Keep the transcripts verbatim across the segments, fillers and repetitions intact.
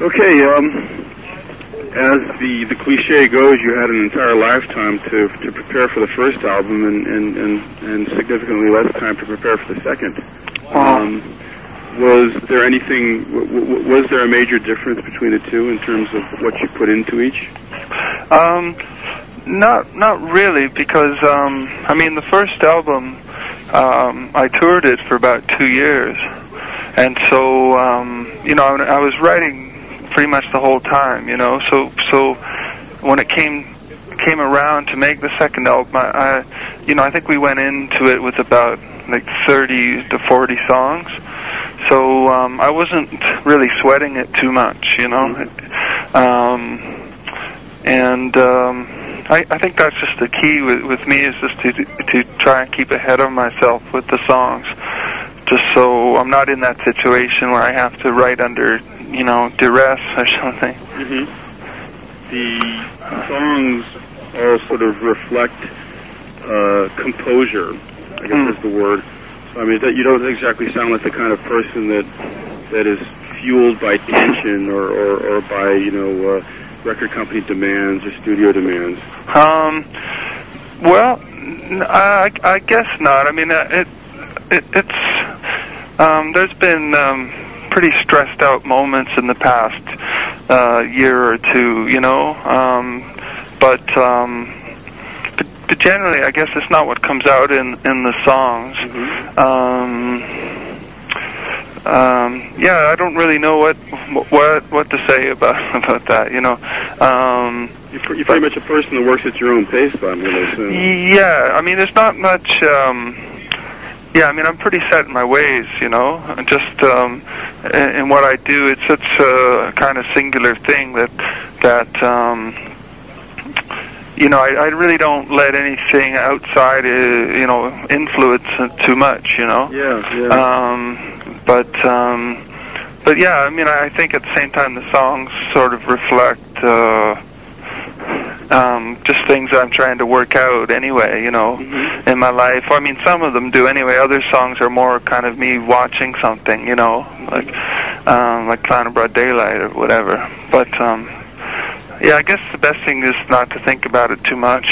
Okay, um, as the, the cliche goes, you had an entire lifetime to, to prepare for the first album and, and, and, and significantly less time to prepare for the second. Um, was there anything, w w was there a major difference between the two in terms of what you put into each? Um, not, not really, because, um, I mean, the first album, um, I toured it for about two years. And so, um, you know, I, I was writing pretty much the whole time, you know. So, so when it came came around to make the second album, I, I, you know, I think we went into it with about like thirty to forty songs. So um, I wasn't really sweating it too much, you know. Mm-hmm. um, and um, I, I think that's just the key with, with me, is just to to try and keep ahead of myself with the songs, just so I'm not in that situation where I have to write under, you know, duress or something. Mm-hmm. The songs all sort of reflect uh, composure, I guess mm. is the word. So, I mean, that you don't exactly sound like the kind of person that that is fueled by tension or, or, or by, you know, uh, record company demands or studio demands. Um, well, I, I guess not. I mean, it, it it's um, there's been. Um, pretty stressed out moments in the past uh, year or two, you know, um, but, um, but but generally, I guess it's not what comes out in in the songs. Mm-hmm. um, um, yeah, I don't really know what what what to say about about that, you know. Um, you're, pr you're pretty much a person that works at your own pace, I'm going to assume. Yeah, I mean, there's not much. Um, Yeah, I mean, I'm pretty set in my ways, you know. Just um, in, in what I do, it's such a kind of singular thing that that um, you know, I, I really don't let anything outside, uh, you know, influence too much, you know. Yeah, yeah. Um, but um, but yeah, I mean, I think at the same time the songs sort of reflect uh, um, just things I'm trying to work out anyway, you know. Mm-hmm. In my life. I mean, some of them do anyway. Other songs are more kind of me watching something, you know, like um, like Clown of Broad Daylight or whatever. But um, yeah, I guess the best thing is not to think about it too much,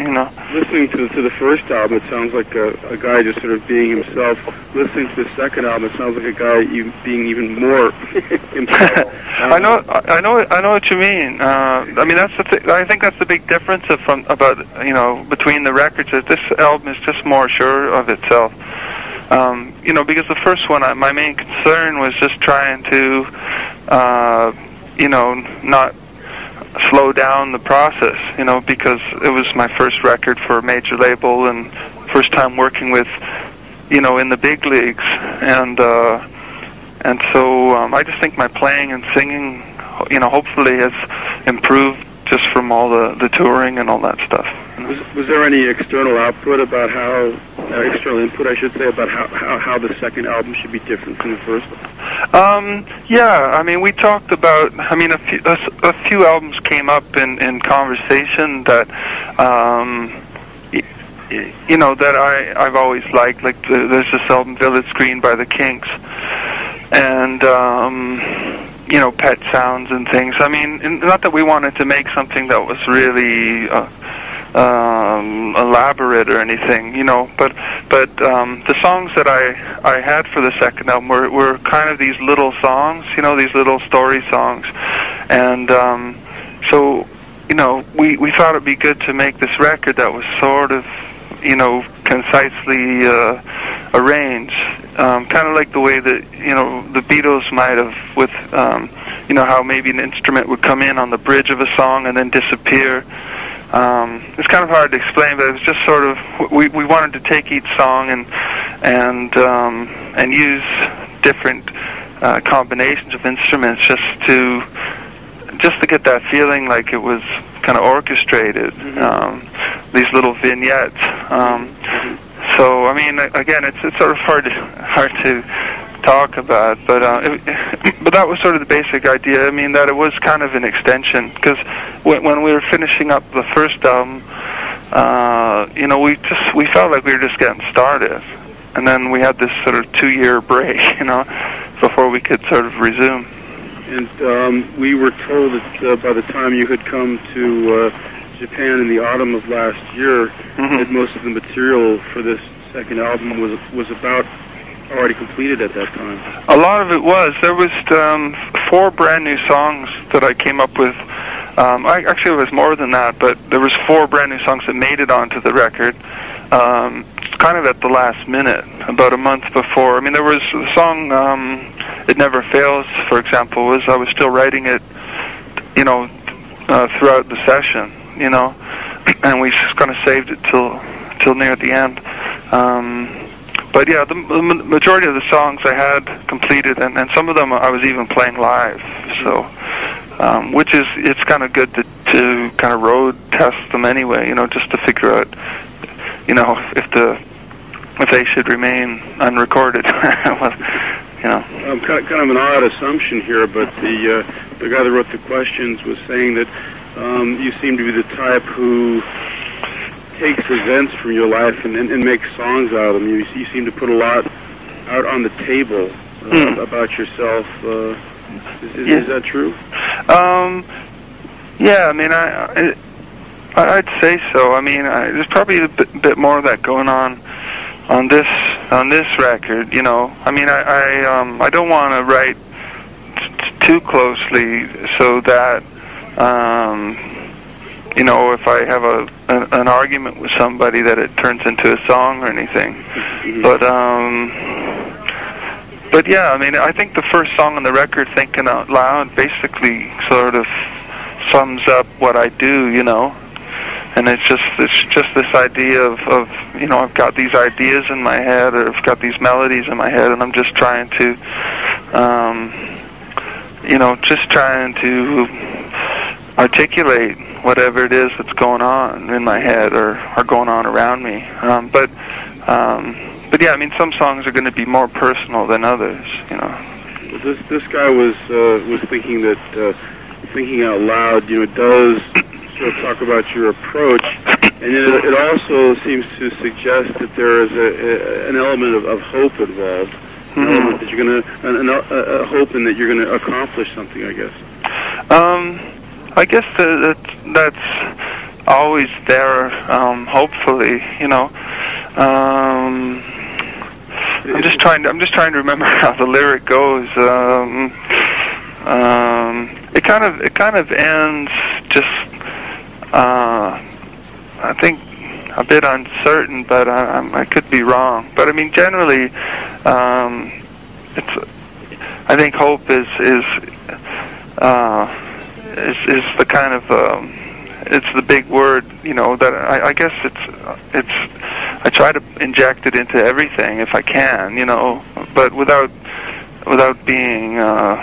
you know. Listening to, to the first album, it sounds like a, a guy just sort of being himself. Listening to the second album, it sounds like a guy even, being even more himself. Um, I know, I know, I know what you mean. Uh, I mean, that's the th I think that's the big difference of from about you know between the records, that this album is just more sure of itself. Um, you know, because the first one, I, my main concern was just trying to, uh, you know, not slow down the process, you know, because it was my first record for a major label and first time working with, you know, in the big leagues, and uh, and so um, I just think my playing and singing, you know, hopefully has improved just from all the the touring and all that stuff. Was, was there any external output about how, uh, external input, I should say, about how, how how the second album should be different from the first? Um, yeah, I mean, we talked about, I mean, a few, a, a few albums came up in, in conversation that, um, y you know, that I, I've always liked. Like, the, there's this album, Village Green, by the Kinks, and, um, you know, Pet Sounds and things. I mean, and not that we wanted to make something that was really uh, um, elaborate or anything, you know, but but um, the songs that I I had for the second album were were kind of these little songs, you know, these little story songs, and um, so you know we we thought it'd be good to make this record that was sort of, you know, concisely uh, arranged, um, kind of like the way that, you know, the Beatles might have with, um, you know, how maybe an instrument would come in on the bridge of a song and then disappear. Um, it's kind of hard to explain, but it was just sort of, we, we wanted to take each song and and um, and use different uh, combinations of instruments just to just to get that feeling like it was kind of orchestrated. Mm-hmm. um, these little vignettes. Um, mm-hmm. So I mean, again, it's it's sort of hard to, hard to. talk about, but uh, it, but that was sort of the basic idea. I mean, that it was kind of an extension, because when, when we were finishing up the first album, uh, you know, we just we felt like we were just getting started, and then we had this sort of two-year break, you know, before we could sort of resume. And um, we were told that uh, by the time you had come to uh, Japan in the autumn of last year, mm-hmm. that most of the material for this second album was was about already completed at that time. A lot of it was. There was um, four brand new songs that I came up with. Um, I, actually, it was more than that, but there was four brand new songs that made it onto the record. Um, kind of at the last minute, about a month before. I mean, there was the song um, "It Never Fails," for example. Was I was still writing it, you know, uh, throughout the session, you know, and we just kind of saved it till till near the end. Um, but yeah, the, the majority of the songs I had completed, and, and some of them I was even playing live. So. Um, which is, it's kind of good to, to kind of road test them anyway, you know, just to figure out, you know, if the if they should remain unrecorded. Well, you know, um, kind of, kind of an odd assumption here, but the uh, the guy that wrote the questions was saying that um, you seem to be the type who takes events from your life and, and, and makes songs out of them. You, you seem to put a lot out on the table uh, mm. about yourself. Uh, Is, is, yeah. is that true? Um, yeah, I mean, I, I, I'd say so. I mean, I, there's probably a bit, bit more of that going on on this on this record. You know, I mean, I I, um, I don't want to write t too closely so that um, you know, if I have a an, an argument with somebody, that it turns into a song or anything. Mm-hmm. But. Um, But yeah, I mean, I think the first song on the record, Thinking Out Loud, basically sort of sums up what I do, you know. And it's just it's just this idea of, of you know, I've got these ideas in my head, or I've got these melodies in my head, and I'm just trying to, um, you know, just trying to articulate whatever it is that's going on in my head or, or going on around me. Um, but... Um, But yeah, I mean, some songs are going to be more personal than others, you know. This this guy was uh, was thinking that uh, Thinking Out Loud, you know, does sort of talk about your approach, and it, it also seems to suggest that there is a, a, an element of, of hope involved, mm-hmm. an element that you're going to, an, an, a, a hope in that you're going to accomplish something, I guess. Um, I guess that that's always there. Um, hopefully, you know. Um, I'm just trying to, I'm just trying to remember how the lyric goes. Um, um, it kind of it kind of ends just uh, I think a bit uncertain, but I, I could be wrong. But I mean, generally, um, it's I think hope is is uh, is, is the kind of um, it's the big word, you know. That I, I guess it's it's. I try to inject it into everything if I can, you know, but without without being, uh,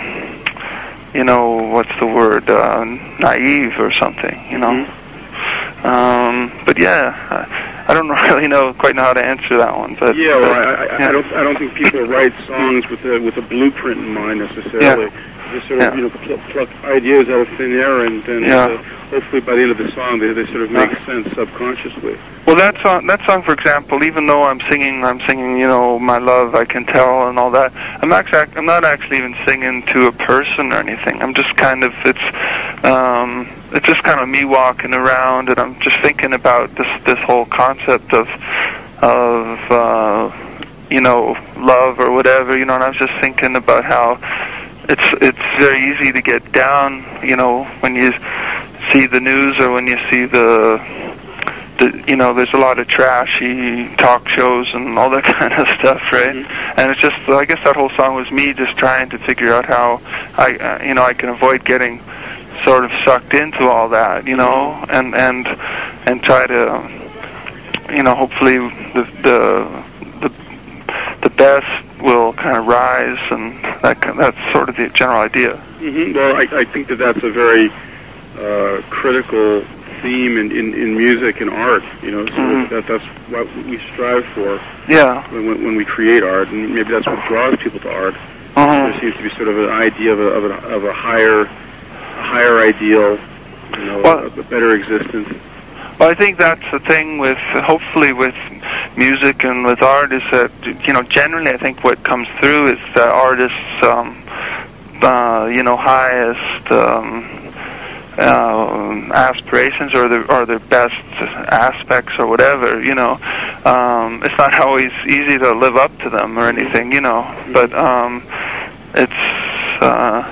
you know, what's the word, uh, naive or something, you know. Mm-hmm. um, but yeah, I, I don't really know quite know how to answer that one. But yeah, well, but, I, I, yeah. I don't I don't think people write songs with a with a blueprint in mind necessarily. Yeah. Just sort of yeah. you know pluck, pluck ideas out of thin air, and then yeah. uh, hopefully by the end of the song they they sort of make yeah. sense subconsciously. Well, that song, that song, for example, even though I'm singing, I'm singing, you know, my love, I can tell, and all that. I'm not, I'm not actually even singing to a person or anything. I'm just kind of, it's, um, it's just kind of me walking around, and I'm just thinking about this, this whole concept of, of, uh, you know, love or whatever, you know. And I was just thinking about how it's, it's very easy to get down, you know, when you see the news or when you see the. The, you know, there's a lot of trashy talk shows and all that kind of stuff, right? Mm-hmm. And it's just, I guess that whole song was me just trying to figure out how I, uh, you know, I can avoid getting sort of sucked into all that, you know, and and and try to, you know, hopefully the the the, the best will kind of rise, and that that's sort of the general idea. Mm-hmm. Well, I, I think that that's a very uh, critical theme in, in, in music and art, you know, so mm-hmm. that, that's what we strive for yeah. when, when we create art, and maybe that's what draws people to art. Mm-hmm. There seems to be sort of an idea of a, of a, of a higher a higher ideal, you know, well, a, a better existence. Well, I think that's the thing with, hopefully with music and with art, is that, you know, generally I think what comes through is that artists um, uh, you know, highest um, uh, aspirations or the or the best aspects or whatever. You know, um, it's not always easy to live up to them or anything. You know, but um, it's. Uh,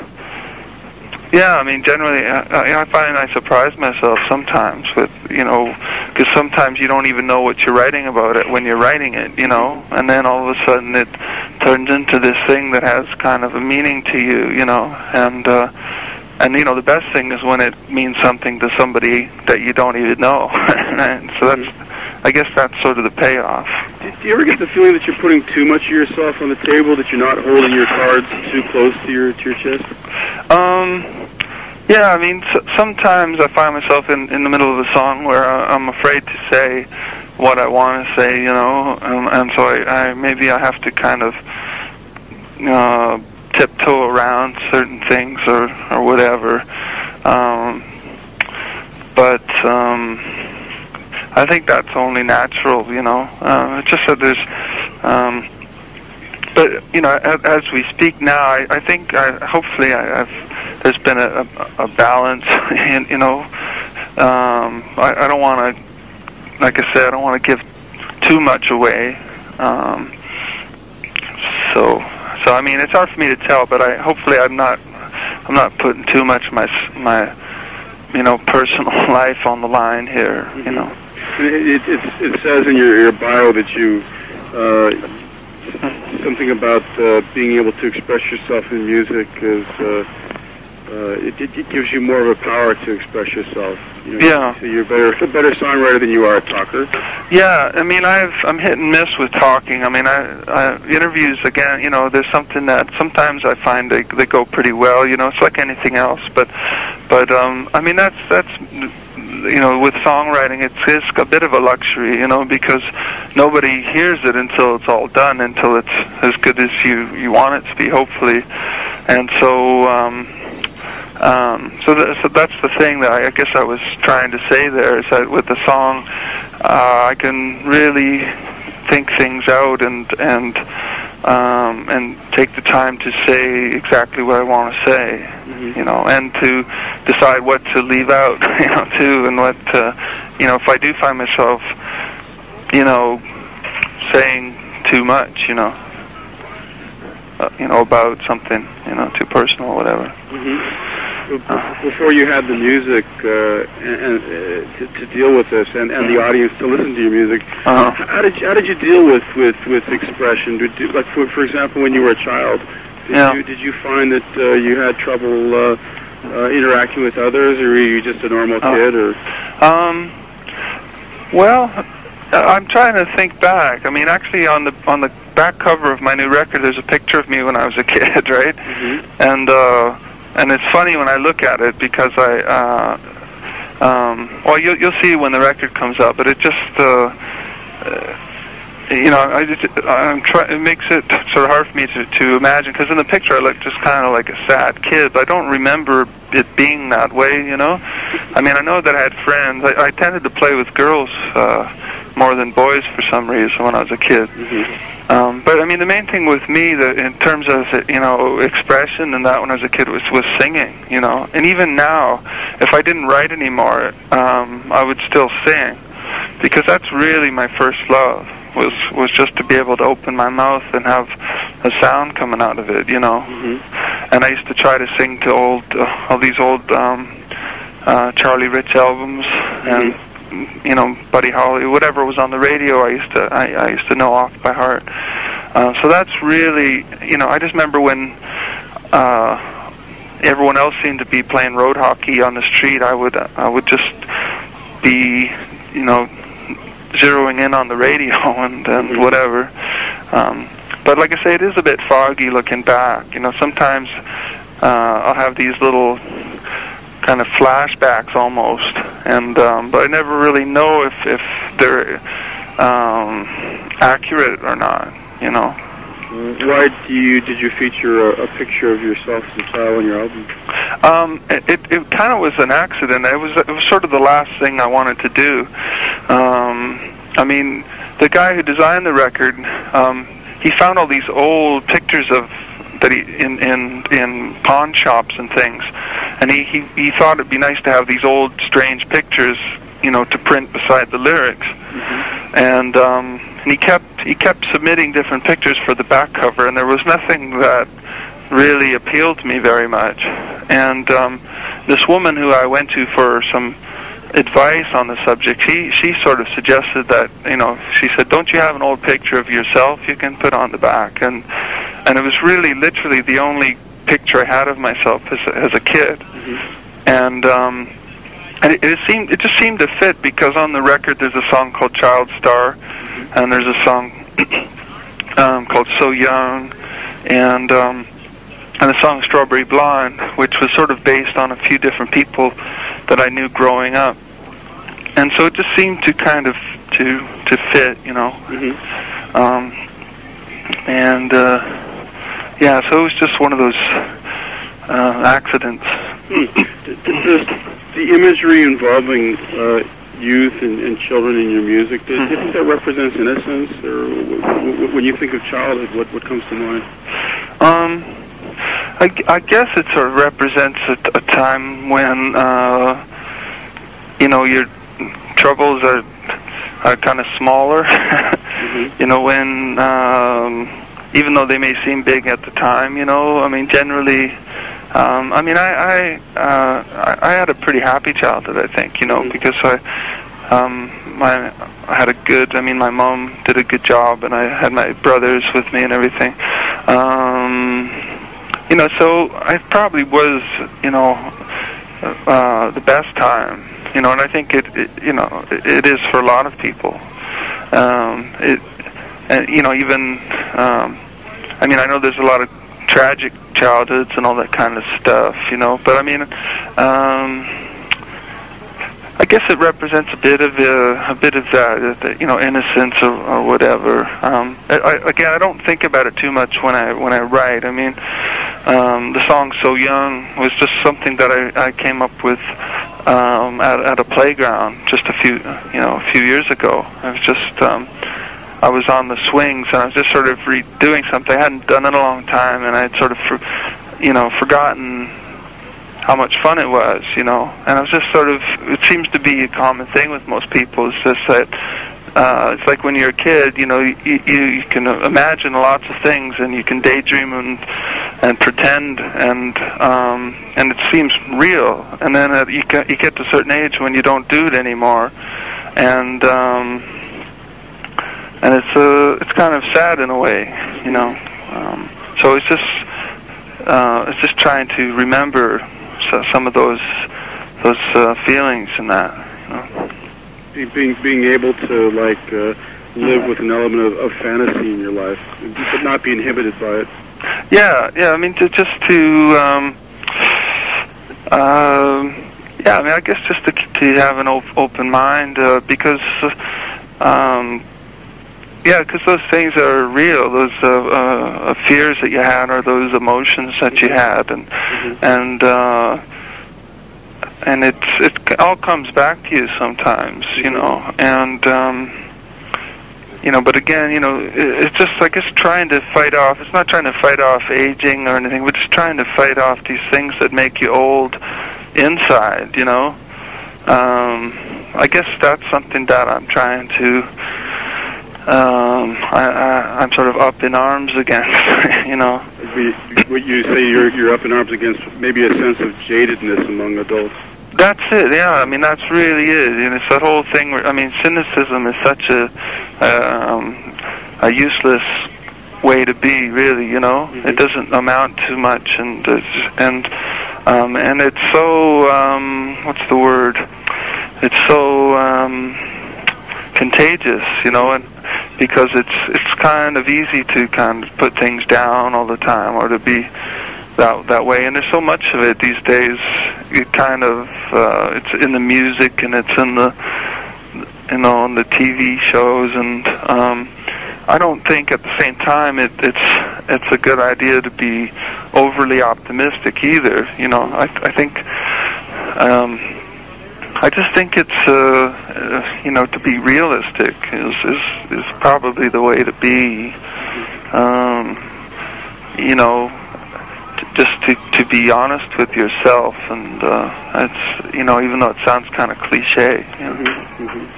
Yeah, I mean, generally, I, I find I surprise myself sometimes with, you know, because sometimes you don't even know what you're writing about it when you're writing it, you know, and then all of a sudden it turns into this thing that has kind of a meaning to you, you know, and, uh, and you know, the best thing is when it means something to somebody that you don't even know, and so that's, I guess that's sort of the payoff. Do you ever get the feeling that you're putting too much of yourself on the table, that you're not holding your cards too close to your, to your chest? Um, yeah, I mean, so, sometimes I find myself in, in the middle of a song where I, I'm afraid to say what I want to say, you know, and, and so I, I maybe I have to kind of uh, tiptoe around certain things or, or whatever. Um, but um, I think that's only natural, you know. Uh, it's just that there's... Um, But, you know, as we speak now, I, I think, I, hopefully, I, I've, there's been a, a, a balance, in, you know. Um, I, I don't want to, like I said, I don't want to give too much away. Um, so, so I mean, it's hard for me to tell, but I hopefully I'm not, I'm not putting too much of my, my, you know, personal life on the line here, mm-hmm. you know. It, it, it says in your, your bio that you... Uh, something about uh, being able to express yourself in music is uh, uh, it, it gives you more of a power to express yourself. You know, yeah. So you're better, a better songwriter than you are a talker. Yeah, I mean, I've, I'm hit and miss with talking. I mean, I, I interviews again. You know, there's something that sometimes I find they, they go pretty well. You know, it's like anything else. But, but um, I mean, that's that's. You know, with songwriting, it's, it's a bit of a luxury, you know, because nobody hears it until it's all done, until it's as good as you, you want it to be, hopefully. And so, um, um, so, th so that's the thing that I, I guess I was trying to say there, is that with the song, uh, I can really think things out and and um, and take the time to say exactly what I want to say, mm-hmm. you know, and to decide what to leave out, you know, too, and what, uh, you know, if I do find myself, you know, saying too much, you know, uh, you know, about something, you know, too personal, or whatever. Mm-hmm. uh, Before you had the music uh, and, and uh, to, to deal with this, and, and the audience to listen to your music, uh-huh. how did you, how did you deal with with with expression? Did you, like for, for example, when you were a child, did yeah. you did you find that uh, you had trouble uh, uh, interacting with others, or were you just a normal oh. kid? Or um, well, I'm trying to think back. I mean, actually, on the on the back cover of my new record, there's a picture of me when I was a kid, right? Mm-hmm. And. Uh, And it's funny when I look at it because I, uh, um, well, you'll, you'll see when the record comes out. But it just, uh, uh, you know, I just, I'm try it makes it sort of hard for me to, to imagine because in the picture I look just kind of like a sad kid. But I don't remember it being that way, you know. I mean, I know that I had friends. I, I tended to play with girls uh, more than boys for some reason when I was a kid. Mm-hmm. Um, but I mean, the main thing with me, that in terms of you know expression and that when I was a kid was was singing, you know. And even now, if I didn't write anymore, um, I would still sing, because that's really my first love was was just to be able to open my mouth and have a sound coming out of it, you know. Mm-hmm. And I used to try to sing to old uh, all these old um, uh, Charlie Rich albums mm-hmm. and. You know, Buddy Holly, whatever was on the radio, I used to, I, I used to know off by heart. Uh, so that's really, you know, I just remember when uh, everyone else seemed to be playing road hockey on the street. I would, I would just be, you know, zeroing in on the radio and, and whatever. Um, but like I say, it is a bit foggy looking back. You know, sometimes uh, I'll have these little kind of flashbacks almost, and um, but I never really know if if they're um, accurate or not. You know. Why do you did you feature a, a picture of yourself as a child on your album? Um, it it, it kind of was an accident. It was it was sort of the last thing I wanted to do. Um, I mean, the guy who designed the record, um, he found all these old pictures of that he in in in pawn shops and things, and he he, he thought it'd be nice to have these old strange pictures, you know, to print beside the lyrics. Mm-hmm. And um and he kept he kept submitting different pictures for the back cover, and there was nothing that really appealed to me very much. And um this woman who I went to for some advice on the subject, she she sort of suggested that, you know, she said, don't you have an old picture of yourself you can put on the back? And and it was really literally the only picture I had of myself as a, as a kid. Mm-hmm. And um and it, it seemed it just seemed to fit, because on the record there's a song called Child Star. Mm-hmm. And there's a song um called So Young, and um and the song Strawberry Blonde, which was sort of based on a few different people that I knew growing up. And so it just seemed to kind of to to fit, you know. Mm-hmm. Um, and uh, yeah, so it was just one of those uh, accidents. Mm. the, the, the imagery involving uh, youth and, and children in your music, do, mm-hmm. do you think that represents innocence, or w w when you think of childhood, what what comes to mind? Um, I, I guess it sort of represents a, a time when, uh, you know, your troubles are are kind of smaller. Mm-hmm. You know, when um, even though they may seem big at the time, you know, I mean, generally, um, I mean, I I, uh, I I had a pretty happy childhood, I think, you know. Mm-hmm. Because I um, my I had a good, I mean, my mom did a good job, and I had my brothers with me and everything. Um, You know, so I probably was, you know, uh, the best time, you know, and I think it, it you know, it, it is for a lot of people. Um, it, and, you know, even, um, I mean, I know there's a lot of tragic childhoods and all that kind of stuff, you know, but I mean, um, I guess it represents a bit of uh, a bit of that, you know, innocence or, or whatever. Um, I, I, again, I don't think about it too much when I when I write. I mean. Um, the song So Young was just something that I, I came up with um, at, at a playground just a few, you know, a few years ago. I was just, um, I was on the swings, and I was just sort of redoing something. I hadn't done it a long time, and I had sort of, for, you know, forgotten how much fun it was, you know. And I was just sort of, it seems to be a common thing with most people, it's just that, Uh, it's like when you're a kid, you know, you, you, you can imagine lots of things, and you can daydream and and pretend, and um, and it seems real. And then uh, you, get, you get to a certain age when you don't do it anymore, and um, and it's uh, it's kind of sad in a way, you know. Um, so it's just uh, it's just trying to remember some of those those uh, feelings and that, you know. Being being able to like uh, live with an element of, of fantasy in your life, but not be inhibited by it. Yeah, yeah. I mean, to, just to, um, uh, yeah. I mean, I guess just to, to have an op open mind, uh, because, um, yeah, because those things are real. Those uh, uh, fears that you had, or those emotions that you had, and mm-hmm. and. Uh, And it's it all comes back to you sometimes, you know. And um, you know, but again, you know, it, it's just I guess trying to fight off. It's not trying to fight off aging or anything. We're just trying to fight off these things that make you old inside, you know. Um, I guess that's something that I'm trying to. Um, I, I, I'm sort of up in arms against, you know. What you say, you're you're up in arms against maybe a sense of jadedness among adults. That's it, yeah. I mean, that's really it. And it's that whole thing where, I mean, cynicism is such a um, a useless way to be, really. You know, mm-hmm. It doesn't amount to much, and it's, and um, and it's so um, what's the word? It's so um, contagious, you know, and. Because it's it's kind of easy to kind of put things down all the time, or to be that that way. And there's so much of it these days. It kind of uh, it's in the music, and it's in the you know on the T V shows. And um, I don't think at the same time it, it's it's a good idea to be overly optimistic either. You know, I I think. Um, I just think it's, uh, uh, you know, to be realistic is, is, is probably the way to be, um, you know, just to, to be honest with yourself, and uh, it's, you know, even though it sounds kind of cliche. You know? Mm-hmm, mm-hmm.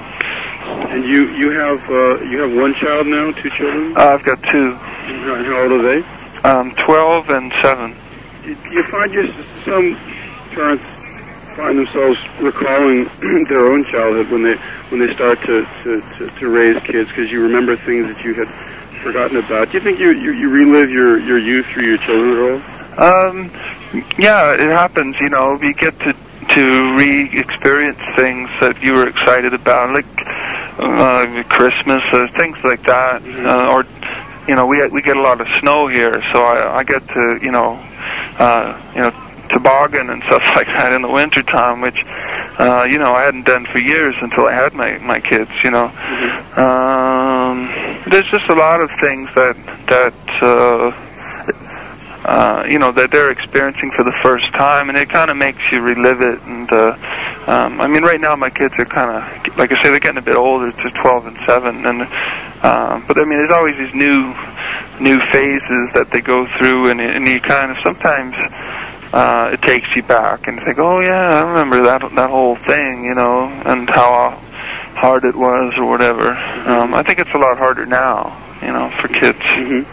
And you you have uh, you have one child now, two children? Uh, I've got two. And how old are they? Um, twelve and seven. Do you find just some parents find themselves recalling their own childhood when they when they start to to, to, to raise kids, because you remember things that you had forgotten about? Do you think you, you, you relive your, your youth through your children at all? Um, yeah, it happens, you know. You get to, to re-experience things that you were excited about, like uh, Christmas, uh, things like that. Mm-hmm. uh, or, you know, we we get a lot of snow here, so I, I get to, you know, uh, you know, toboggan and stuff like that in the wintertime, which, uh, you know, I hadn't done for years until I had my, my kids, you know. Mm-hmm. Um... There's just a lot of things that that uh, uh, you know, that they're experiencing for the first time, and it kind of makes you relive it. And uh, um, I mean, right now my kids are kind of, like I say, they're getting a bit older, to twelve and seven, and uh, but I mean, there's always these new new phases that they go through, and, and you kind of sometimes uh, it takes you back and you think, oh yeah, I remember that that whole thing, you know, and how hard it was or whatever. Um, I think it's a lot harder now, you know, for kids. Mm-hmm.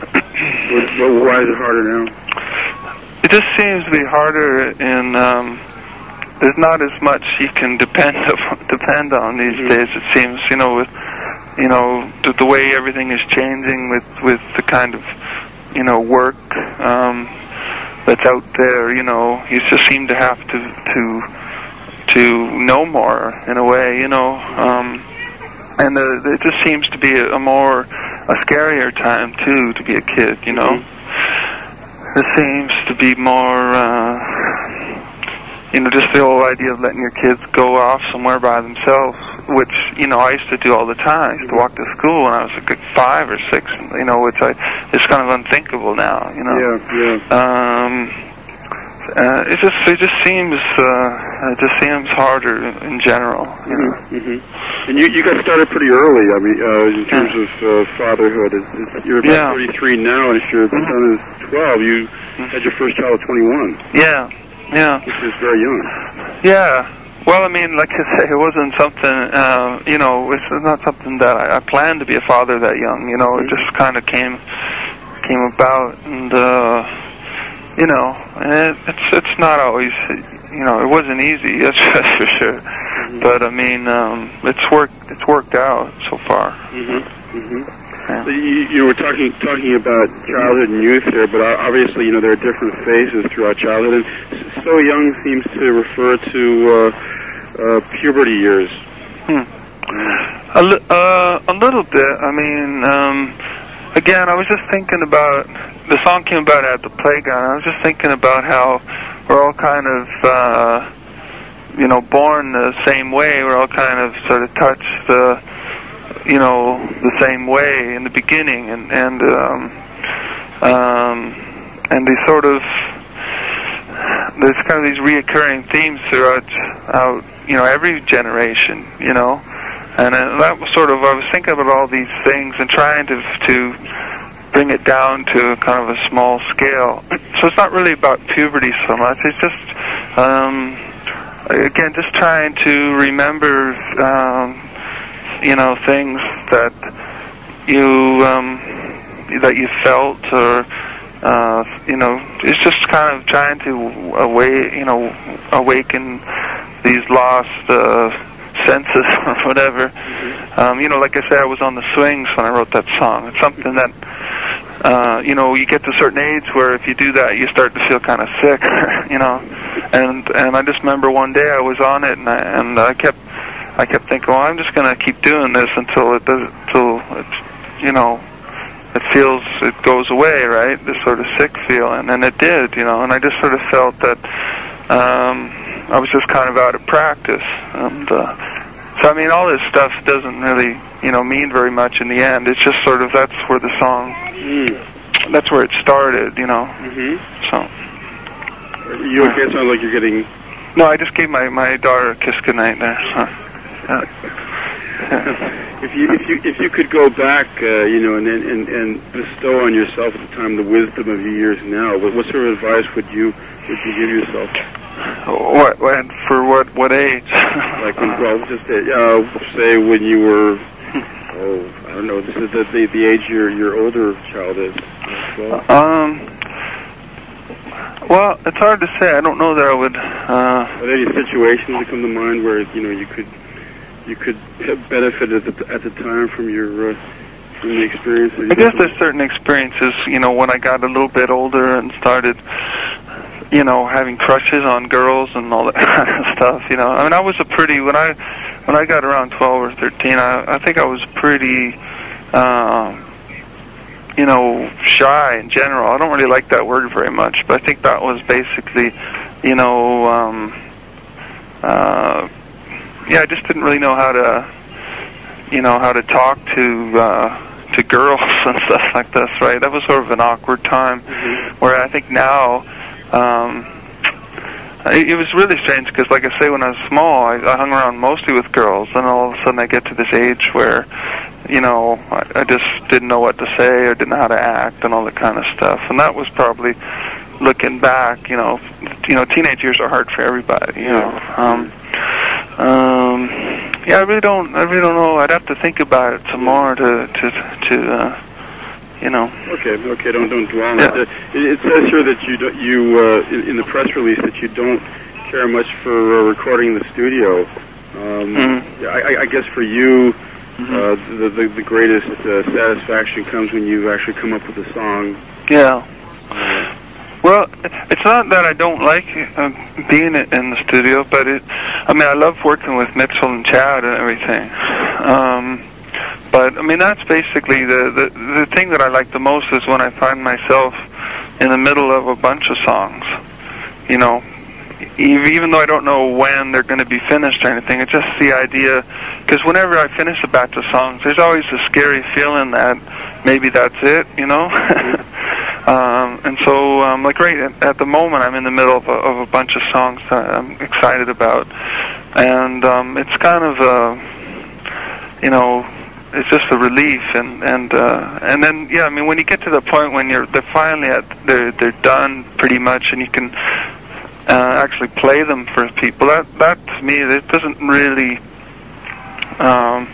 But why is it harder now? It just seems to be harder, and um, there's not as much you can depend of, depend on these mm-hmm. days. It seems, you know, with you know the, the way everything is changing, with with the kind of you know work um, that's out there. You know, you just seem to have to to. to know more, in a way, you know, um, and the, the, it just seems to be a, a more, a scarier time, too, to be a kid, you know. Mm-hmm. It seems to be more, uh, you know, just the whole idea of letting your kids go off somewhere by themselves, which, you know, I used to do all the time. I used to walk to school when I was a good five or six, you know, which I, it's kind of unthinkable now, you know. Yeah, yeah. Um... Uh, it just it just seems uh, it just seems harder in general, you know. Mm-hmm. And you you got started pretty early. I mean, uh, in terms yeah. of uh, fatherhood, it's, it's, you're about yeah. thirty-three now, and if your mm-hmm. son is twelve, you mm-hmm. had your first child at twenty-one. Yeah, yeah. Which is very young. Yeah. Well, I mean, like I say, it wasn't something, uh, you know, it's not something that I, I planned to be a father that young. You know, mm-hmm. it just kind of came came about, and. Uh, You know, and it, it's it's not always, you know, it wasn't easy, that's, that's for sure. Mm-hmm. But I mean, um, it's worked it's worked out so far. Mm-hmm. Mm-hmm. Yeah. So you, you were talking talking about childhood and youth here, but obviously, you know, there are different phases throughout childhood, and So Young seems to refer to uh, uh, puberty years. Hmm. A li uh, a little bit. I mean, um, again, I was just thinking about. The song came about at the playground. I was just thinking about how we're all kind of, uh, you know, born the same way. We're all kind of sort of touched, uh, you know, the same way in the beginning, and and um, um, and these sort of there's kind of these reoccurring themes throughout, out, you know, every generation, you know, and uh, that was sort of I was thinking about all these things and trying to to. bring it down to kind of a small scale. So it's not really about puberty so much. It's just, um, again, just trying to remember, um, you know, things that you um, that you felt, or uh, you know, it's just kind of trying to awake, you know, awaken these lost. Uh, senses or whatever. Mm-hmm. Um, you know, like I said, I was on the swings when I wrote that song. It's something that, uh, you know, you get to a certain age where if you do that, you start to feel kind of sick, you know. And and I just remember one day I was on it, and I, and I kept I kept thinking, well, I'm just going to keep doing this until it does, until it's, you know, it feels, it goes away, right? This sort of sick feeling, and it did, you know. And I just sort of felt that. Um, I was just kind of out of practice, and uh, so I mean, all this stuff doesn't really, you know, mean very much in the end. It's just sort of that's where the song, mm. that's where it started, you know. Mm-hmm. So you okay? It sounds like you're getting. No, I just gave my my daughter a kiss goodnight there. So. Yeah. If you if you if you could go back, uh, you know, and, and and bestow on yourself at the time the wisdom of your years now, what, what sort of advice would you would you give yourself? What and for what what age? Like when, well, just uh, say when you were, oh, I don't know, this is the the, the age your your older child is. Well. Um. Well, it's hard to say. I don't know that I would. Uh, Are there any situations that come to mind where you know you could? You could benefit at the, at the time from your uh, from the experiences. I guess there's certain experiences, you know, when I got a little bit older and started, you know, having crushes on girls and all that kind of stuff. You know, I mean, I was a pretty when I when I got around twelve or thirteen, I I think I was pretty, um, you know, shy in general. I don't really like that word very much, but I think that was basically, you know. Um, uh, Yeah, I just didn't really know how to, you know, how to talk to uh, to girls and stuff like this, right? That was sort of an awkward time. Mm-hmm. Where I think now, um, it, it was really strange because, like I say, when I was small, I, I hung around mostly with girls, and all of a sudden I get to this age where, you know, I, I just didn't know what to say or didn't know how to act and all that kind of stuff, and that was probably, looking back, you know, you know, teenage years are hard for everybody, you know. Um, Um, yeah, I really don't. I really don't know. I'd have to think about it some more to to to uh, you know. Okay, okay. Don't don't dwell on yeah. it. It says here that you don't, you uh, in the press release that you don't care much for uh, recording in the studio. Um, mm-hmm. I, I guess for you, mm-hmm. uh, the, the the greatest uh, satisfaction comes when you've actually come up with a song. Yeah. Uh, Well, it's not that I don't like uh, being in the studio, but it, I mean, I love working with Mitchell and Chad and everything. Um, but, I mean, that's basically the, the, the thing that I like the most is when I find myself in the middle of a bunch of songs. You know, even though I don't know when they're going to be finished or anything, it's just the idea, because whenever I finish a batch of songs, there's always a scary feeling that maybe that's it, you know? Um, and so, um, like right at, at the moment, I'm in the middle of a, of a bunch of songs that I'm excited about, and um, it's kind of, a, you know, it's just a relief, and and uh, and then yeah, I mean, when you get to the point when you're they're finally at they're they're done pretty much, and you can uh, actually play them for people. That that to me, it doesn't really um,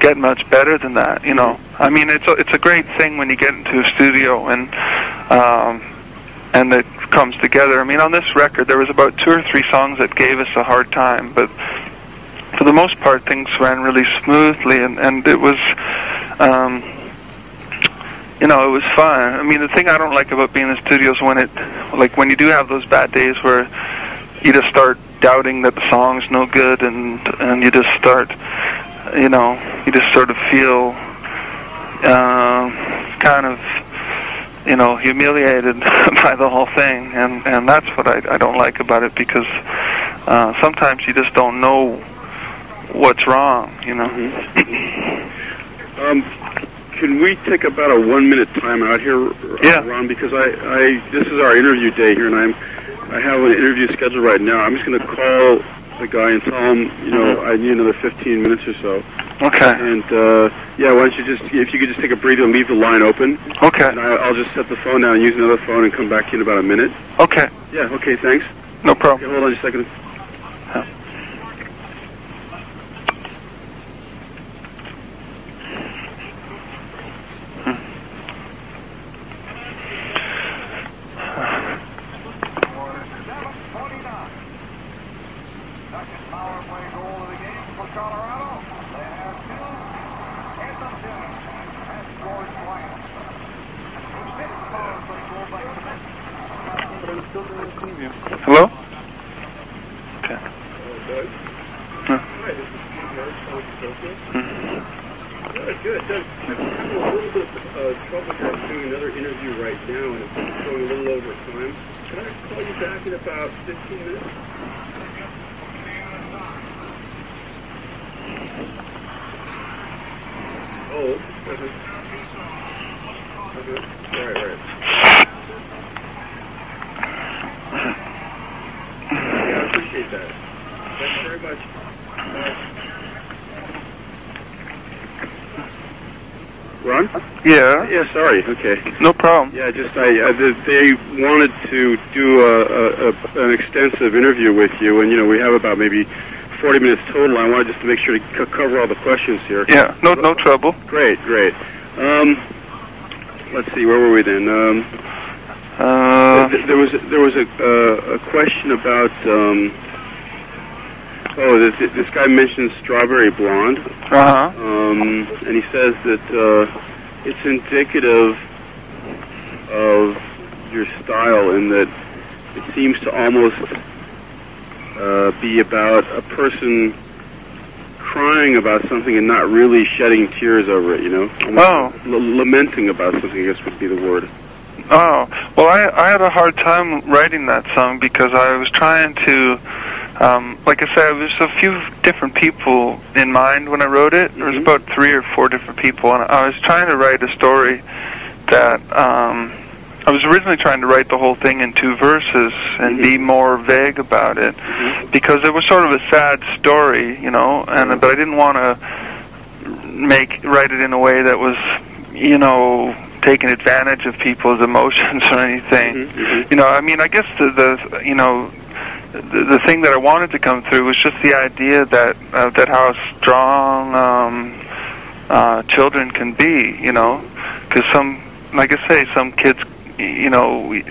get much better than that, you know. I mean, it's a, it's a great thing when you get into a studio and um, and it comes together. I mean, on this record, there was about two or three songs that gave us a hard time, but for the most part, things ran really smoothly, and, and it was, um, you know, it was fun. I mean, the thing I don't like about being in the studio is when it, like when you do have those bad days where you just start doubting that the song's no good, and and you just start, you know, you just sort of feel... Uh, kind of, you know, humiliated by the whole thing, and and that's what I, I don't like about it, because uh, sometimes you just don't know what's wrong, you know. Mm-hmm. um, can we take about a one-minute time out here, uh, yeah. Ron? Because I, I this is our interview day here, and I'm I have an interview scheduled right now. I'm just going to call the guy and tell him, you know, mm-hmm. I need another fifteen minutes or so. Okay. And, uh, yeah, why don't you just, if you could just take a breather and leave the line open. Okay. And I, I'll just set the phone down and use another phone and come back to you in about a minute. Okay. Yeah, okay, thanks. No problem. Okay, hold on just a second. Huh. That. Thank you very much. Bye. Ron? Yeah. Yeah, sorry. Okay. No problem. Yeah, just I, uh, they wanted to do a, a, an extensive interview with you, and, you know, we have about maybe forty minutes total. I wanted just to make sure to c cover all the questions here. Yeah, no, no trouble. Great, great. Um, let's see, where were we then? Um, uh, th there was, there was a, uh, a question about... Um, Oh, this, this guy mentions Strawberry Blonde, uh-huh. um, and he says that uh, it's indicative of your style in that it seems to almost uh, be about a person crying about something and not really shedding tears over it, you know? Almost oh. Lamenting about something, I guess, would be the word. Oh, well, I, I had a hard time writing that song because I was trying to... Um, like I said, there's a few different people in mind when I wrote it. There was about three or four different people, and I was trying to write a story that um, I was originally trying to write the whole thing in two verses and mm-hmm. be more vague about it mm-hmm. because it was sort of a sad story, you know. And but I didn't want to make write it in a way that was, you know, taking advantage of people's emotions or anything. Mm-hmm. You know, I mean, I guess the, the you know. The, the thing that I wanted to come through was just the idea that uh, that how strong um, uh, children can be, you know, because some, like I say, some kids, you know, we,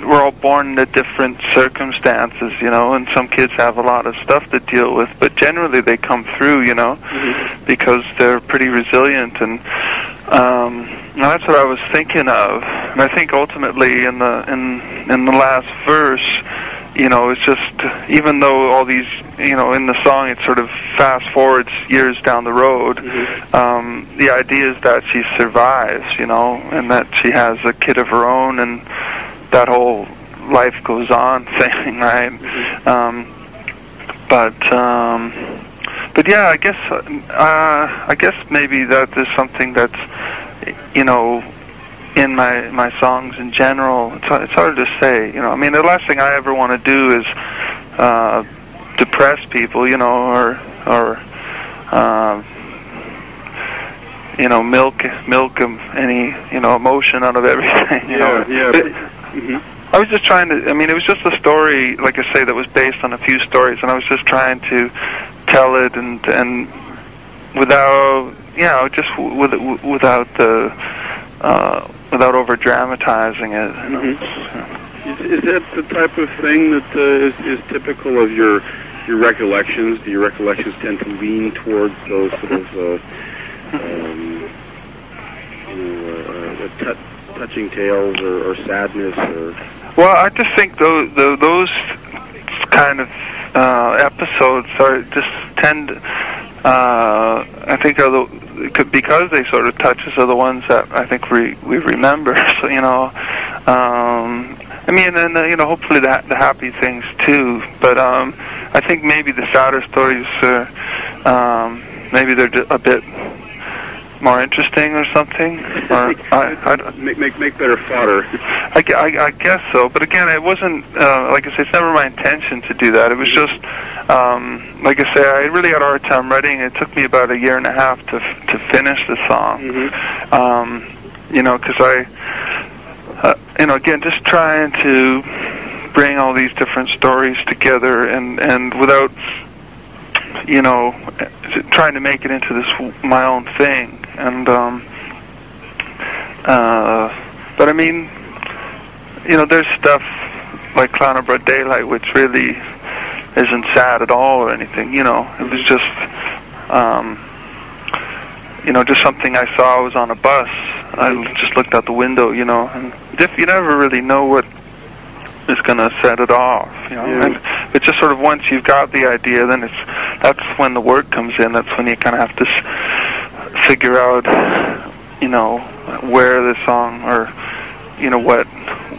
we're all born into different circumstances, you know, and some kids have a lot of stuff to deal with, but generally they come through, you know, mm-hmm. because they're pretty resilient, and um, now that's what I was thinking of, and I think ultimately in the in in the last verse. You know, it's just, even though all these, you know, in the song it sort of fast-forwards years down the road, mm-hmm. um, the idea is that she survives, you know, and that she has a kid of her own, and that whole life goes on thing, right? Mm-hmm. um, but, um, but yeah, I guess, uh, I guess maybe that there's something that's, you know, in my my songs in general, it's, it's hard to say. You know, I mean, the last thing I ever want to do is uh, depress people, you know, or or uh, you know, milk milk any you know emotion out of everything. You yeah, know? yeah. But, mm-hmm. I was just trying to. I mean, it was just a story, like I say, that was based on a few stories, and I was just trying to tell it and and without you know just with, without the uh, without over-dramatizing it. You know? Mm-hmm. so. Is, is that the type of thing that uh, is, is typical of your your recollections? Do your recollections tend to lean towards those sort of uh, um, you know, uh, t touching tales or, or sadness? Or well, I just think those the, those kind of uh, episodes are just tend. Uh, I think are the because they sort of touch us are the ones that I think we we remember. So you know, um, I mean, and uh, you know, hopefully the, ha the happy things too. But um, I think maybe the sadder stories, are, um, maybe they're a bit more interesting or something. Or I, I, make make make better fodder. I, I, I guess so. But again, it wasn't uh, like I say. It's never my intention to do that. It was just. Um, like I say, I really had a hard time writing. It took me about a year and a half to f to finish the song. Mm-hmm. um, you know, because I, uh, you know, again, just trying to bring all these different stories together, and and without, you know, trying to make it into this my own thing. And um, uh, but I mean, you know, there's stuff like Clown of Broad Daylight, which really isn't sad at all or anything, you know. It was just, um, you know, just something I saw. I was on a bus. I just looked out the window, you know. And if you never really know what is going to set it off, you know. Yeah. And it's just sort of once you've got the idea, then it's that's when the work comes in. That's when you kind of have to s figure out, you know, where the song or, you know, what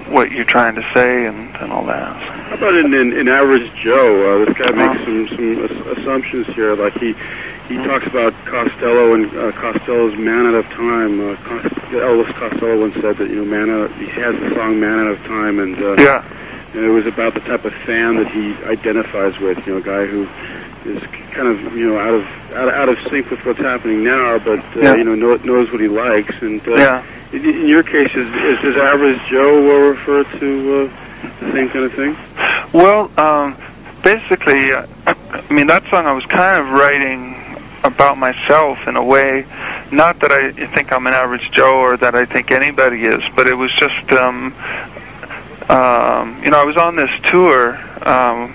what you're trying to say and, and all that. So. How about in, in, in Average Joe? Uh, this guy makes some, some assumptions here. Like he, he talks about Costello and uh, Costello's Man Out of Time. Uh, Cost Elvis Costello once said that, you know, Man Out, he has the song Man Out of Time, and, uh, yeah. and it was about the type of fan that he identifies with, you know, a guy who is kind of, you know, out of out, out of sync with what's happening now, but uh, yeah. you know, know knows what he likes. And uh, yeah. in, in your case, is, is does Average Joe will refer to uh, the same kind of thing? Well, um, basically, uh, I mean, that song I was kind of writing about myself in a way. Not that I think I'm an average Joe or that I think anybody is, but it was just, um, um, you know, I was on this tour um,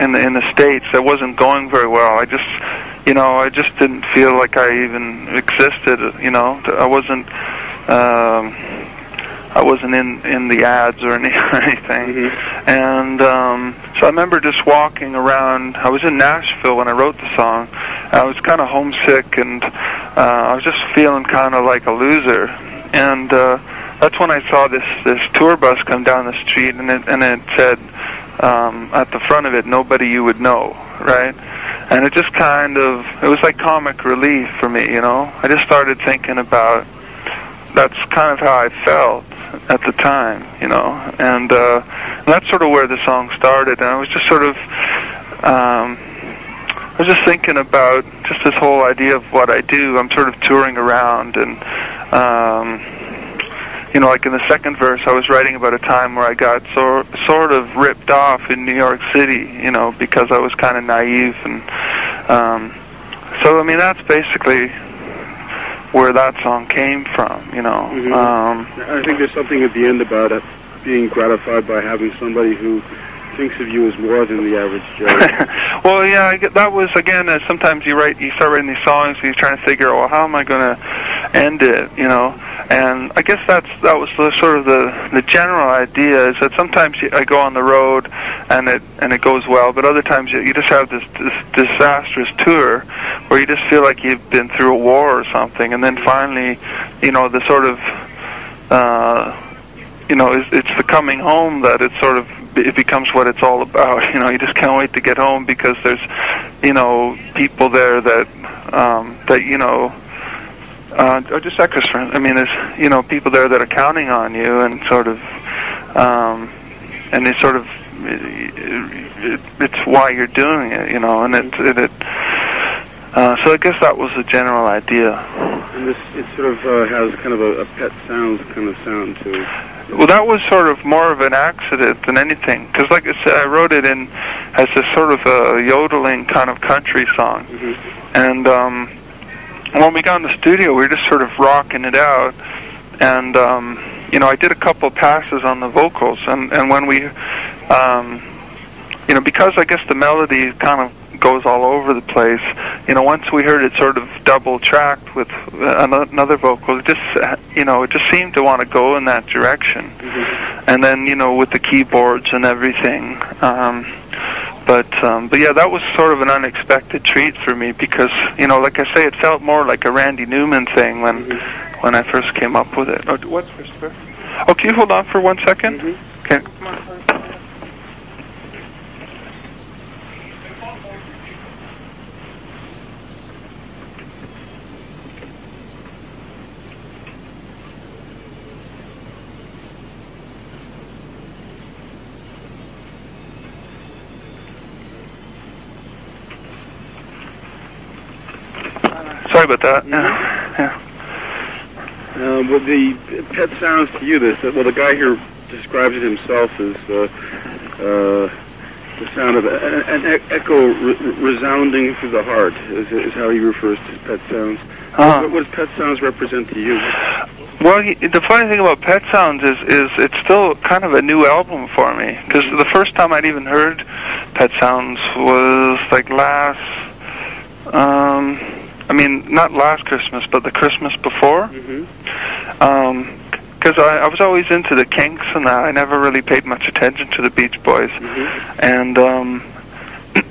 in the in the States that wasn't going very well. I just, you know, I just didn't feel like I even existed. You know, I wasn't, um, I wasn't in in the ads or, any, or anything. Mm-hmm. And um, so I remember just walking around. I was in Nashville when I wrote the song. I was kind of homesick, and uh, I was just feeling kind of like a loser. And uh, that's when I saw this this tour bus come down the street, and it and it said um, at the front of it, "Nobody you would know," right? And it just kind of, it was like comic relief for me, you know. I just started thinking about, that's kind of how I felt at the time, you know. And, uh, and that's sort of where the song started. And I was just sort of. Um, I was just thinking about just this whole idea of what I do. I'm sort of touring around, and um, you know, like in the second verse, I was writing about a time where I got so, sort of ripped off in New York City, you know, because I was kind of naive, and um, so I mean, that's basically where that song came from, you know. Mm-hmm. um, I think there's something at the end about it, being gratified by having somebody who thinks of you as more than the average Joe. Well, yeah, I get, that was, again, uh, sometimes you write, you start writing these songs, and you're trying to figure out, well, how am I going to end it, you know? And I guess that's that was the, sort of the, the general idea, is that sometimes you, I go on the road, and it and it goes well, but other times you, you just have this, this disastrous tour where you just feel like you've been through a war or something, and then finally, you know, the sort of, uh, you know, it's, it's the coming home that it's sort of, it becomes what it's all about, you know. You just can't wait to get home because there's, you know, people there that, um, that you know, uh, or just extras. I mean, there's, you know, people there that are counting on you, and sort of, um, and they sort of, it, it, it's why you're doing it, you know. And it, it, it uh, so I guess that was the general idea. And this, it sort of uh, has kind of a, a Pet Sounds kind of sound to it. Well, that was sort of more of an accident than anything, because, like I said, I wrote it in as a sort of a yodeling kind of country song. Mm-hmm. And um, when we got in the studio, we were just sort of rocking it out, and um, you know, I did a couple passes on the vocals, and and when we, um, you know, because I guess the melody kind of goes all over the place, you know, once we heard it sort of double tracked with another vocal, it just, you know, it just seemed to want to go in that direction. Mm-hmm. And then, you know, with the keyboards and everything, um, but um, but yeah, that was sort of an unexpected treat for me, because, you know, like I say, it felt more like a Randy Newman thing when mm-hmm. when I first came up with it. Oh, what's first verse? Oh, can you hold on for one second? Mm-hmm. Okay. Come on. Sorry about that. Yeah. Yeah. Um, well, the Pet Sounds to you, this, well, the guy here describes it himself as uh, uh, the sound of a, an echo re resounding through the heart, is, is how he refers to Pet Sounds. Uh-huh. What, what does Pet Sounds represent to you? Well, he, the funny thing about Pet Sounds is, is it's still kind of a new album for me, because the first time I'd even heard Pet Sounds was like last... Um, I mean, not last Christmas, but the Christmas before. Mm-hmm. um, because I, I was always into the Kinks and that. I never really paid much attention to the Beach Boys. Mm-hmm. And um,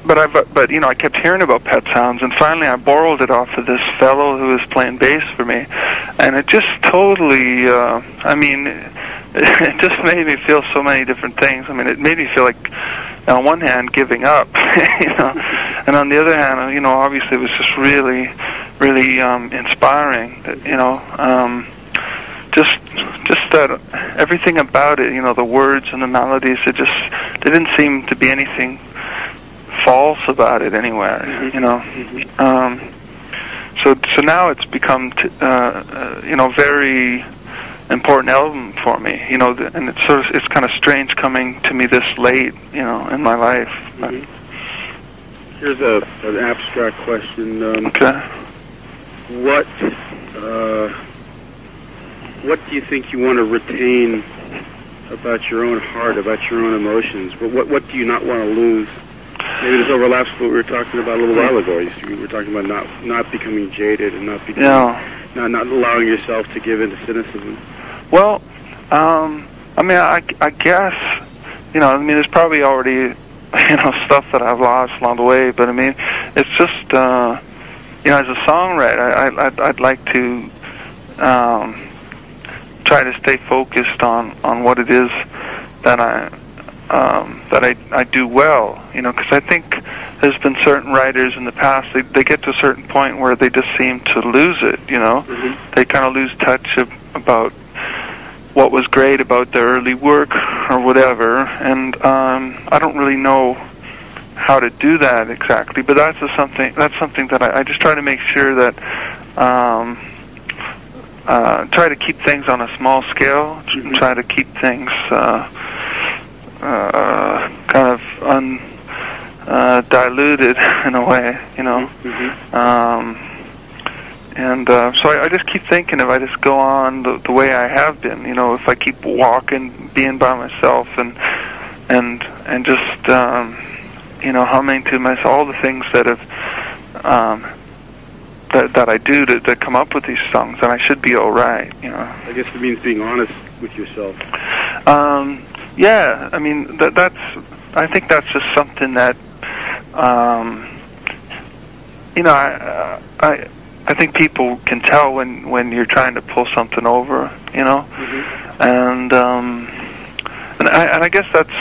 but I but, but you know, I kept hearing about Pet Sounds, and finally I borrowed it off of this fellow who was playing bass for me, and it just totally. Uh, I mean, it, it just made me feel so many different things. I mean, it made me feel like, on one hand, giving up, you know, and on the other hand, you know, obviously it was just really, really um, inspiring, you know, um, just just that everything about it, you know, the words and the melodies, it just, they didn't seem to be anything false about it anywhere, mm-hmm. you know. Mm-hmm. Um, so so now it's become, t uh, uh, you know, very important album for me, you know, the, and it's sort of, it's kind of strange coming to me this late, you know, in my life. Mm-hmm. Here's a, an abstract question. Um, okay. What, uh, what do you think you want to retain about your own heart, about your own emotions? What, what, what do you not want to lose? Maybe this overlaps with what we were talking about a little while ago. We were talking about not, not becoming jaded and not, becoming, yeah. not, not allowing yourself to give in to cynicism. Well, um, I mean, I, I guess, you know, I mean, there's probably already... you know, stuff that I've lost along the way, but I mean, it's just, uh, you know, as a songwriter, I, I, I'd, I'd like to um, try to stay focused on, on what it is that I, um, that I, I do well, you know, because I think there's been certain writers in the past, they, they get to a certain point where they just seem to lose it, you know, mm-hmm. they kind of lose touch of, about what was great about their early work or whatever, and um, I don't really know how to do that exactly, but that's a something that's something that I, I just try to make sure that um, uh, try to keep things on a small scale, mm-hmm. try to keep things uh, uh, kind of un, uh, diluted in a way, you know. Mm-hmm. um, And uh, so I, I just keep thinking if I just go on the, the way I have been, you know, if I keep walking, being by myself, and and and just um, you know, humming to myself all the things that have um, that that I do to, to come up with these songs, and I should be all right, you know. I guess it means being honest with yourself. Um, yeah, I mean that, that's. I think that's just something that um, you know I. I I think people can tell when when you're trying to pull something over, you know, mm-hmm. and um, and I, and I guess that's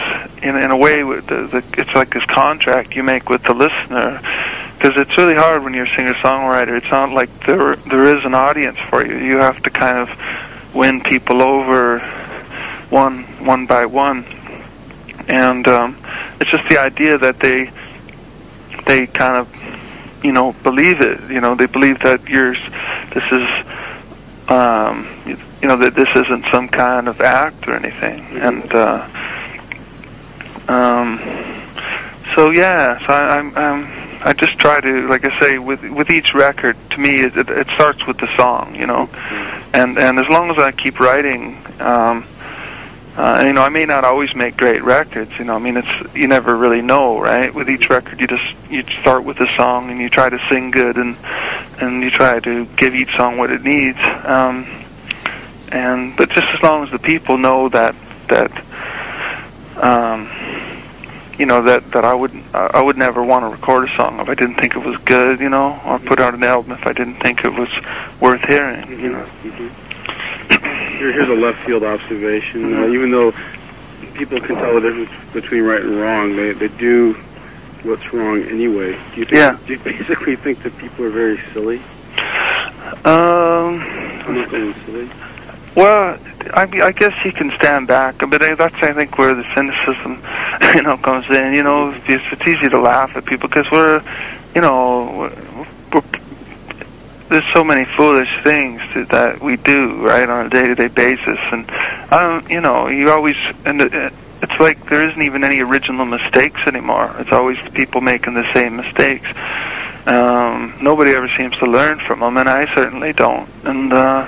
in in a way the, the, it's like this contract you make with the listener, because it's really hard when you're a singer-songwriter. It's not like there there is an audience for you. You have to kind of win people over one one by one, and um, it's just the idea that they they kind of. you know, believe it, you know, they believe that yours, this is, um, you know, that this isn't some kind of act or anything, and, uh, um, so, yeah, so I, I'm, I'm, I just try to, like I say, with, with each record, to me, it, it starts with the song, you know, mm-hmm. and, and as long as I keep writing, um, Uh, and, you know, I may not always make great records, you know, I mean, it's, you never really know, right? With each record, you just, you start with a song and you try to sing good and, and you try to give each song what it needs. Um, and, but just as long as the people know that, that, um, you know, that, that I would, I would never want to record a song if I didn't think it was good, you know, or put out an album if I didn't think it was worth hearing, mm-hmm. you know. Mm-hmm. Here's a left-field observation. Uh, even though people can tell the difference between right and wrong, they, they do what's wrong anyway. Do you, think, yeah. do you basically think that people are very silly? Um, silly? Well, I, I guess you can stand back, but that's, I think, where the cynicism, you know, comes in. You know, it's, it's easy to laugh at people because we're, you know, we're... we're there's so many foolish things that we do, right, on a day-to-day basis, and um, you know, you always, and it's like there isn't even any original mistakes anymore. It's always people making the same mistakes. Um, nobody ever seems to learn from them, and I certainly don't. And uh,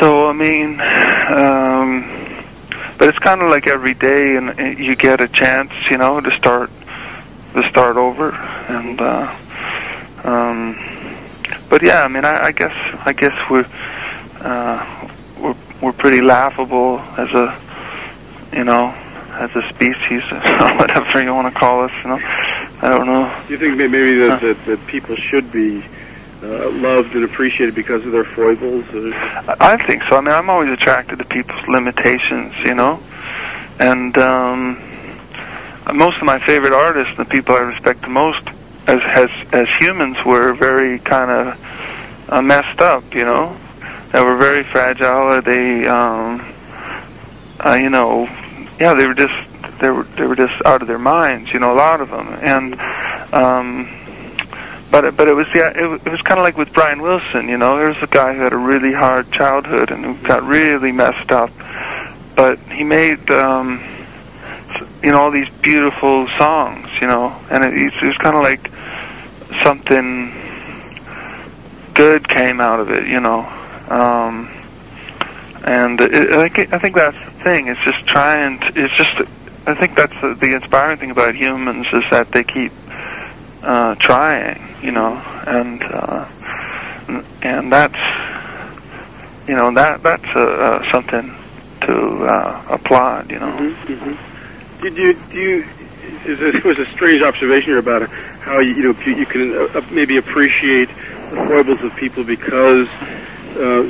so, I mean, um, but it's kind of like every day, and you get a chance, you know, to start to start over, and. Uh, um, But yeah, I mean, I, I guess I guess we're uh, we're we're pretty laughable as a you know as a species, or whatever you want to call us. You know, I don't know. Do you think maybe that that, that people should be uh, loved and appreciated because of their foibles? Or? I think so. I mean, I'm always attracted to people's limitations, you know, and um, most of my favorite artists, the people I respect the most. As, as as humans, we're very kind of uh, messed up, you know. They were very fragile. Or they, um, uh, you know, yeah, they were just they were they were just out of their minds, you know, a lot of them. And um, but but it was yeah, it, it was kind of like with Brian Wilson, you know. There's a guy who had a really hard childhood and who got really messed up, but he made um, you know all these beautiful songs, you know. And it, it was kind of like something good came out of it, you know. Um, and it, I think that's the thing. It's just trying to, it's just, I think that's the, the inspiring thing about humans, is that they keep uh, trying, you know, and uh, and that's, you know, that that's uh, uh, something to uh, applaud, you know. Mm-hmm, mm-hmm. Did you, do you, it was a strange observation about how you, you know, you can maybe appreciate the foibles of people because uh,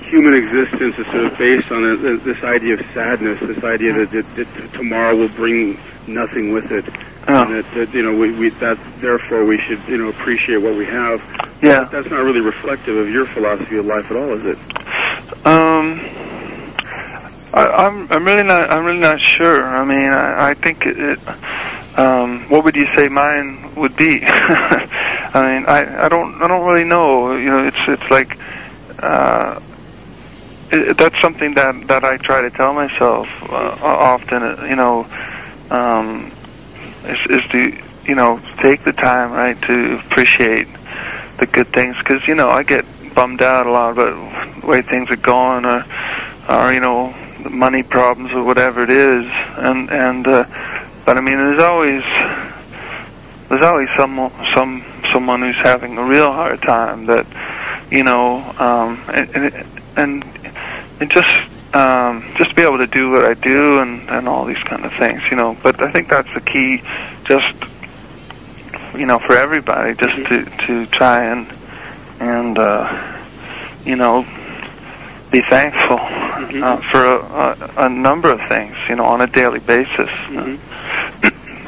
human existence is sort of based on a, this idea of sadness, this idea that, that, that tomorrow will bring nothing with it, oh. and that, that you know we, we that therefore we should you know appreciate what we have. Yeah, that's not really reflective of your philosophy of life at all, is it? Um, I, I'm I'm really not I'm really not sure. I mean, I, I think it. it Um, what would you say mine would be? I mean, I, I don't I don't really know. You know, it's it's like uh, it, that's something that that I try to tell myself uh, often. You know, um, is, is to you know take the time right to appreciate the good things, because you know I get bummed out a lot about the way things are going, or or you know the money problems or whatever it is, and and. Uh, But I mean, there's always there's always some some someone who's having a real hard time that you know, um, and and and just um, just be able to do what I do and and all these kind of things, you know. But I think that's the key, just you know, for everybody, just to to try and and uh, you know, be thankful uh, for a, a, a number of things, you know, on a daily basis. Mm-hmm.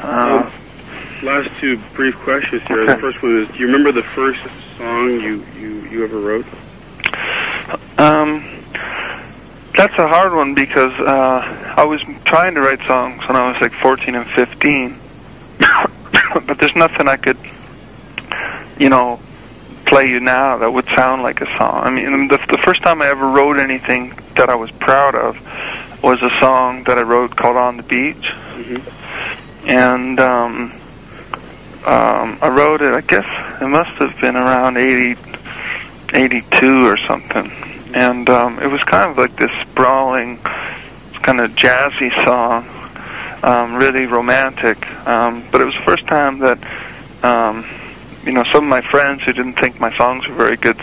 Uh, well, last two brief questions here. The first one is: do you remember the first song you you, you ever wrote? Um, that's a hard one, because uh, I was trying to write songs when I was like fourteen and fifteen, but there's nothing I could, you know, play you now that would sound like a song. I mean, the, the first time I ever wrote anything that I was proud of was a song that I wrote called On the Beach. Mm-hmm. And um, um, I wrote it, I guess it must have been around eighty, eighty-two or something. And um, it was kind of like this sprawling, kind of jazzy song, um, really romantic. Um, but it was the first time that, um, you know, some of my friends who didn't think my songs were very good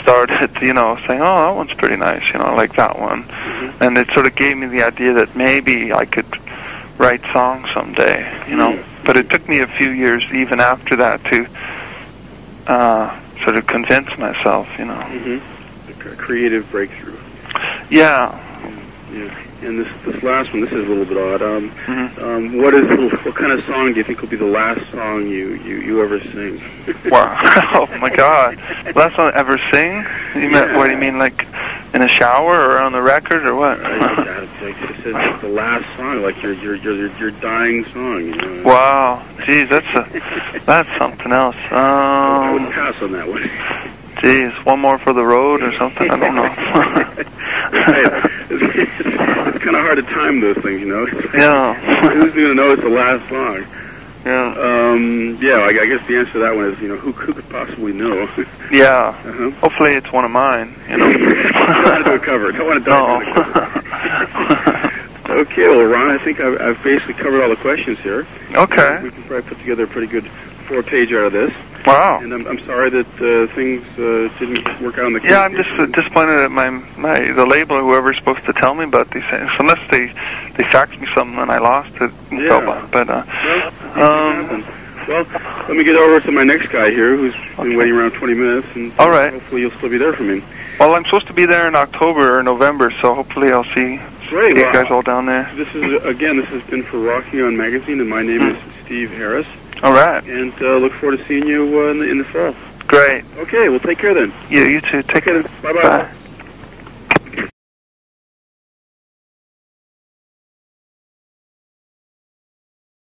started, you know, saying, oh, that one's pretty nice, you know, I like that one. Mm-hmm. And it sort of gave me the idea that maybe I could write songs someday, you know. Mm-hmm. But it took me a few years even after that to uh, sort of convince myself, you know. Mm-hmm. A creative breakthrough. Yeah. Yeah. And this this last one, this is a little bit odd. Um, mm-hmm. um, what is what kind of song do you think will be the last song you, you, you ever sing? Wow! Oh my God! Last song I ever sing? You yeah. mean, what do you mean, like in a shower or on the record or what? Uh, like, it's, it's the last song, like your your your your dying song. You know? Wow! Geez, that's a that's something else. Um, I wouldn't pass on that one. Geez, one more for the road or something? I don't know. It's kind of hard to time those things, you know. Yeah. Who's going to know it's the last song? Yeah. Um, yeah, I, I guess the answer to that one is, you know, who, who could possibly know? Yeah. Uh-huh. Hopefully it's one of mine, you know. I don't want to do a cover. Don't want to die no. cover. Okay, well, Ron, I think I've, I've basically covered all the questions here. Okay. We can probably put together a pretty good four-page out of this. Wow. And I'm, I'm sorry that uh, things uh, didn't work out in the case. Yeah, I'm just uh, disappointed at my, my the label, whoever's supposed to tell me about these things, unless they, they faxed me something and I lost it. Yeah. But, uh, well, um, well, let me get over to my next guy here, who's been okay. waiting around twenty minutes, and all right. hopefully you'll still be there for me. Well, I'm supposed to be there in October or November, so hopefully I'll see Great. you well, guys all down there. This is again, this has been for Rocking On Magazine, and my name mm. is Steve Harris. All right. And uh, look forward to seeing you uh, in, the, in the fall. Great. Okay, well, take care then. Yeah, you too. Take okay, care. Bye-bye. Bye.